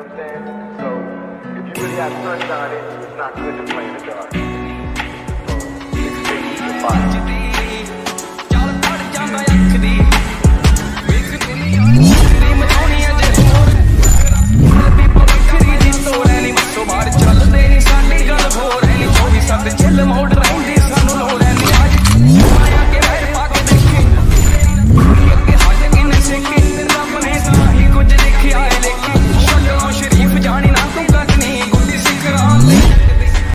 know what I'm saying? So if you really have sunshine in you, it's not good to play in the dark. So 6 feet apart.